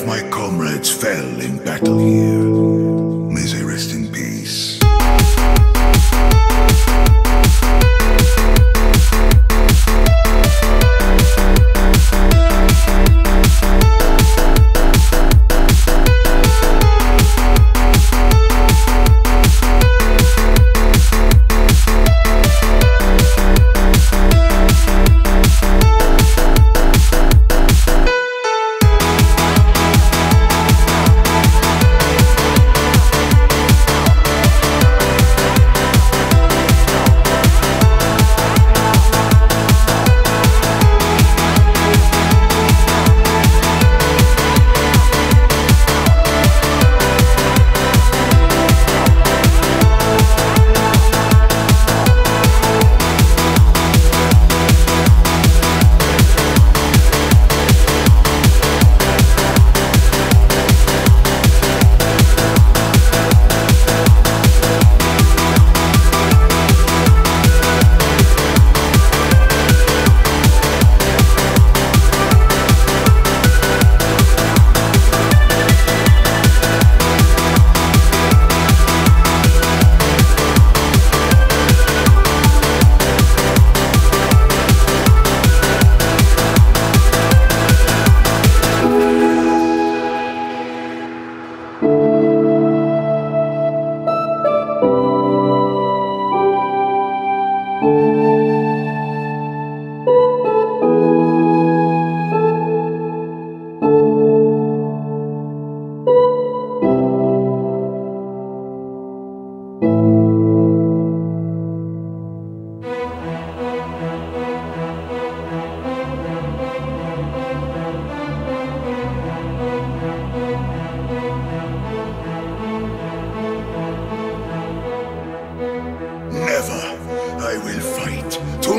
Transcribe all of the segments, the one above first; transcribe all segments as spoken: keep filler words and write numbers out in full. of my comrades fell in battle here. May they rest in peace.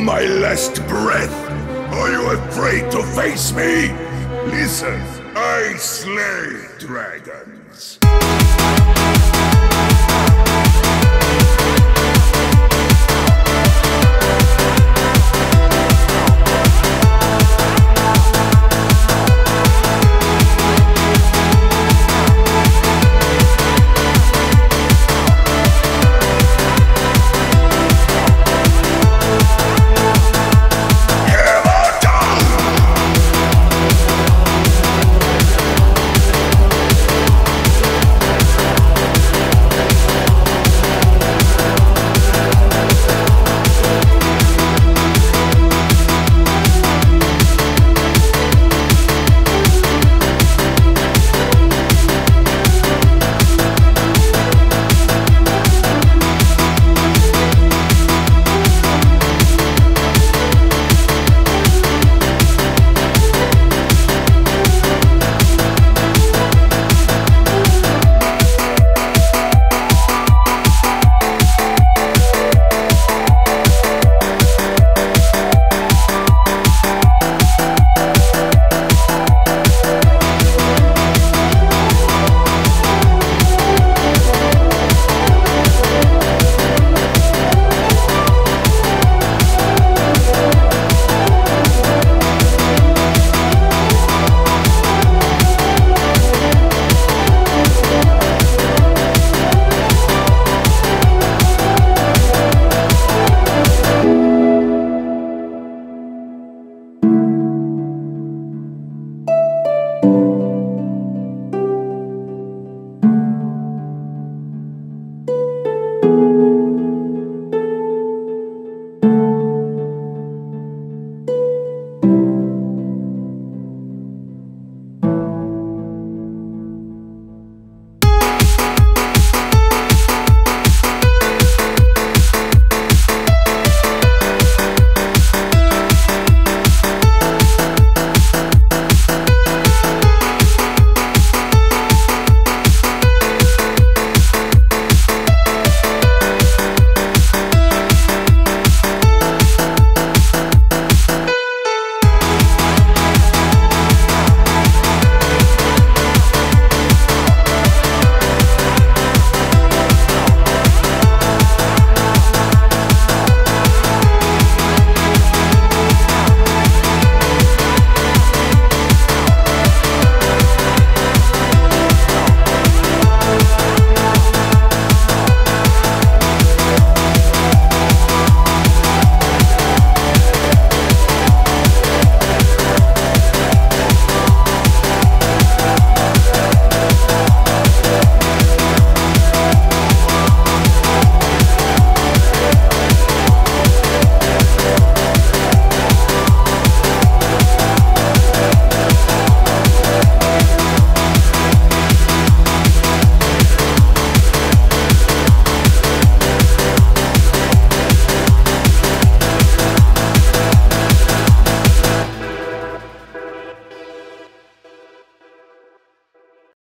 My last breath. Are you afraid to face me? Listen, I slay dragons.